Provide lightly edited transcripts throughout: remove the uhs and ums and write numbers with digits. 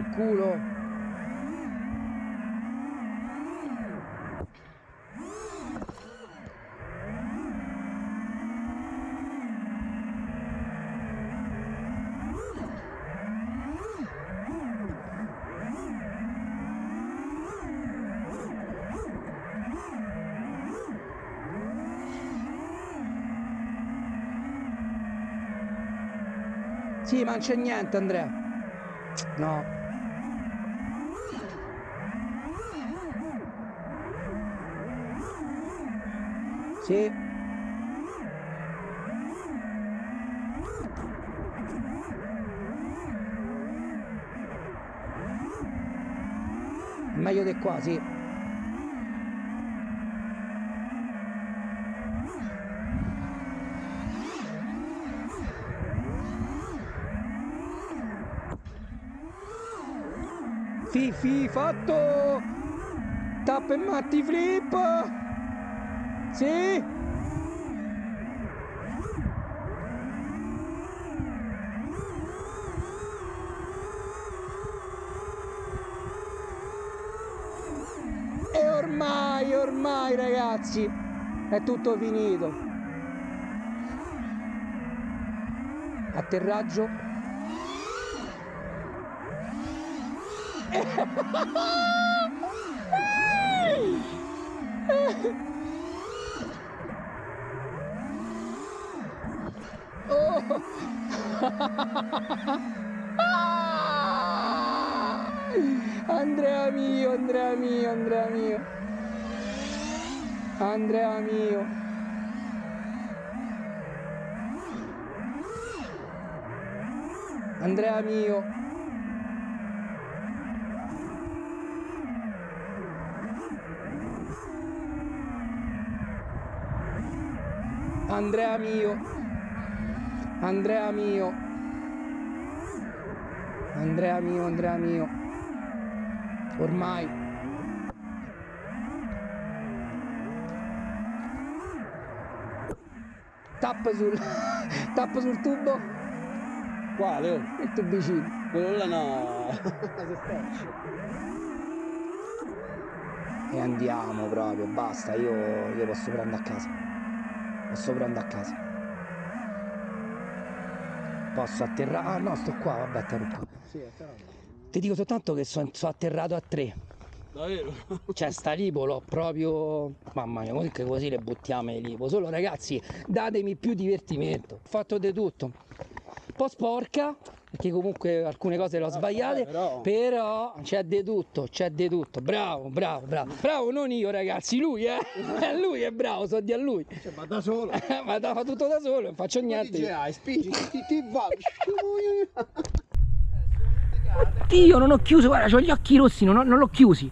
Vaffanculo. Sì, ma non c'è niente, Andrea. No. Sì. Meglio di qua, sì. Fifi fatto! Tappa e matti flip! Sì! E ormai ragazzi, è tutto finito. Atterraggio. Andrea mio, Andrea mio, Andrea mio, Andrea mio. Andrea mio. Andrea mio, Andrea mio, Andrea mio, Andrea mio, ormai. Tappa sul tubo. Quale? Oh? Il tubicino. Quello là no. E andiamo proprio, basta, io posso prendere a casa. Posso prendere a casa. Posso atterrare. Ah no, sto qua, vabbè, atterro qua. Sì, atterrato. Ti dico soltanto che sono atterrato a 3. Davvero? Cioè sta lipo l'ho proprio. Mamma mia, comunque così le buttiamo i lipo. Solo ragazzi, datemi più divertimento. Ho fatto di tutto. Un po' sporca, perché comunque alcune cose le ho sbagliate, però c'è di tutto, c'è di tutto. Bravo, non io ragazzi, lui è bravo, so di a lui. Cioè, ma da solo. Ma fa tutto da solo, non faccio niente. DJI, spingi, ti va. Oddio, non ho chiuso, guarda, ho gli occhi rossi, non l'ho chiusi.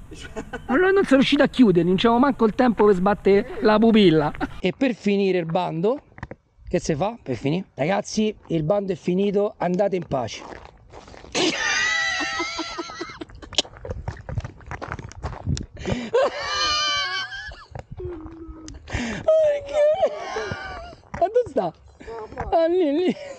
Non sono riuscito a chiuderli, non c'avevo manco il tempo per sbattere la pupilla. E per finire il bando, che si fa per finire? Ragazzi, il bando è finito, andate in pace. Ma perché? Ma dove sta? Ah, lì.